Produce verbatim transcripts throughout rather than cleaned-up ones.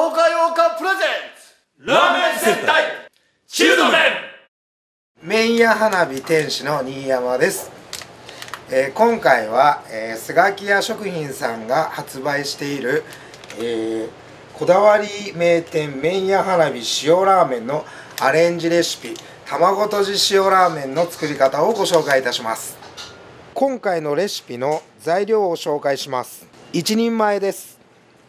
東海大岡プレゼンツラーメン接待チルドレン麺屋花火店主の新山です。えー、今回は、えー、スガキヤ食品さんが発売している、えー、こだわり名店麺屋花火塩ラーメンのアレンジレシピ卵とじ塩ラーメンの作り方をご紹介いたします。今回のレシピの材料を紹介します。いちにんまえです。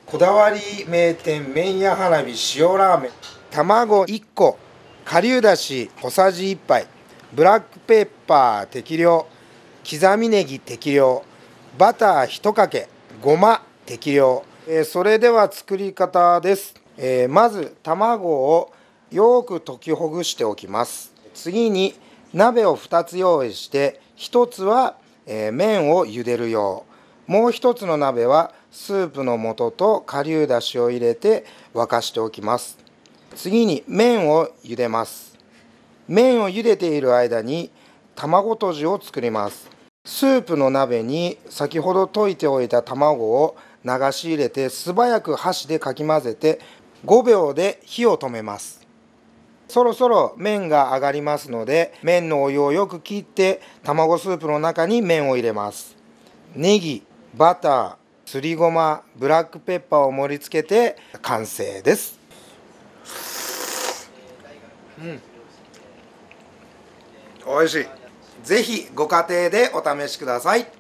こだわり名店麺屋花火塩ラーメン、卵いっこ、顆粒だし小さじいっぱい、ブラックペッパー適量、刻みネギ適量、バターひとかけ、ごま適量。えー、それでは作り方です。えー、まず卵をよく溶きほぐしておきます。次に鍋をふたつ用意して、ひとつは、えー、麺を茹でる用、もうひとつの鍋はスープの素と顆粒だしを入れて沸かしておきます。次に麺を茹でます。麺を茹でている間に卵とじを作ります。スープの鍋に先ほど溶いておいた卵を流し入れて、素早く箸でかき混ぜてごびょうで火を止めます。そろそろ麺が上がりますので、麺のお湯をよく切って卵スープの中に麺を入れます。ネギ、バター、すりごま、ブラックペッパーを盛り付けて完成です。うん、おいしい。ぜひご家庭でお試しください。